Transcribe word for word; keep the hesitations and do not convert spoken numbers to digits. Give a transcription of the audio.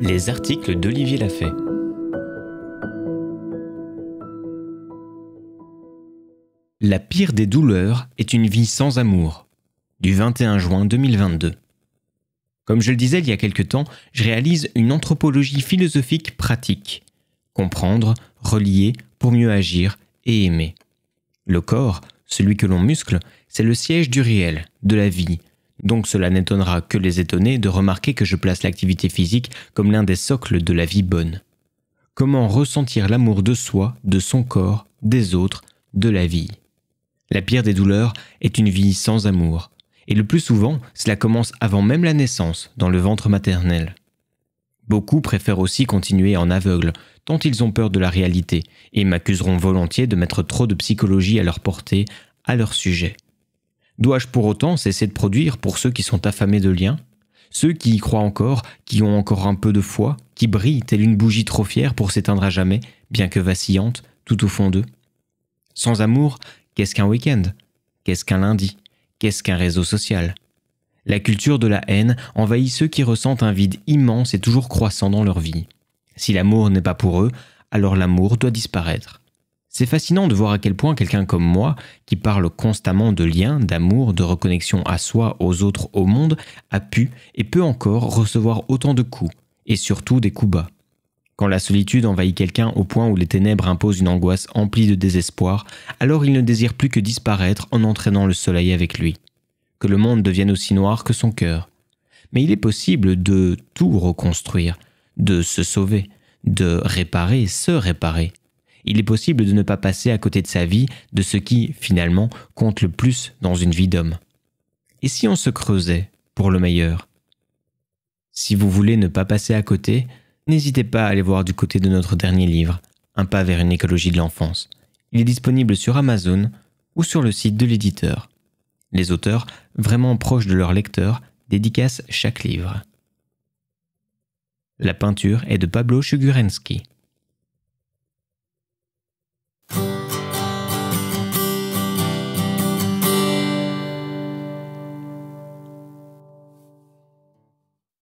Les articles d'Olivier Lafay. La pire des douleurs est une vie sans amour, du vingt et un juin deux mille vingt-deux. Comme je le disais il y a quelque temps, je réalise une anthropologie philosophique pratique. Comprendre, relier, pour mieux agir et aimer. Le corps, celui que l'on muscle, c'est le siège du réel, de la vie. Donc cela n'étonnera que les étonnés de remarquer que je place l'activité physique comme l'un des socles de la vie bonne. Comment ressentir l'amour de soi, de son corps, des autres, de la vie ? La pire des douleurs est une vie sans amour. Et le plus souvent, cela commence avant même la naissance, dans le ventre maternel. Beaucoup préfèrent aussi continuer en aveugle, tant ils ont peur de la réalité, et m'accuseront volontiers de mettre trop de psychologie à leur portée, à leur sujet. Dois-je pour autant cesser de produire pour ceux qui sont affamés de liens? Ceux qui y croient encore, qui ont encore un peu de foi, qui brillent telle une bougie trop fière pour s'éteindre à jamais, bien que vacillante, tout au fond d'eux? Sans amour, qu'est-ce qu'un week-end? Qu'est-ce qu'un lundi? Qu'est-ce qu'un réseau social? La culture de la haine envahit ceux qui ressentent un vide immense et toujours croissant dans leur vie. Si l'amour n'est pas pour eux, alors l'amour doit disparaître. C'est fascinant de voir à quel point quelqu'un comme moi, qui parle constamment de liens, d'amour, de reconnexion à soi, aux autres, au monde, a pu et peut encore recevoir autant de coups, et surtout des coups bas. Quand la solitude envahit quelqu'un au point où les ténèbres imposent une angoisse emplie de désespoir, alors il ne désire plus que disparaître en entraînant le soleil avec lui. Que le monde devienne aussi noir que son cœur. Mais il est possible de tout reconstruire, de se sauver, de réparer, se réparer. Il est possible de ne pas passer à côté de sa vie, de ce qui, finalement, compte le plus dans une vie d'homme. Et si on se creusait pour le meilleur? Si vous voulez ne pas passer à côté, n'hésitez pas à aller voir du côté de notre dernier livre, Un pas vers une écologie de l'enfance. Il est disponible sur Amazon ou sur le site de l'éditeur. Les auteurs, vraiment proches de leurs lecteurs, dédicacent chaque livre. La peinture est de Pablo Chugurensky.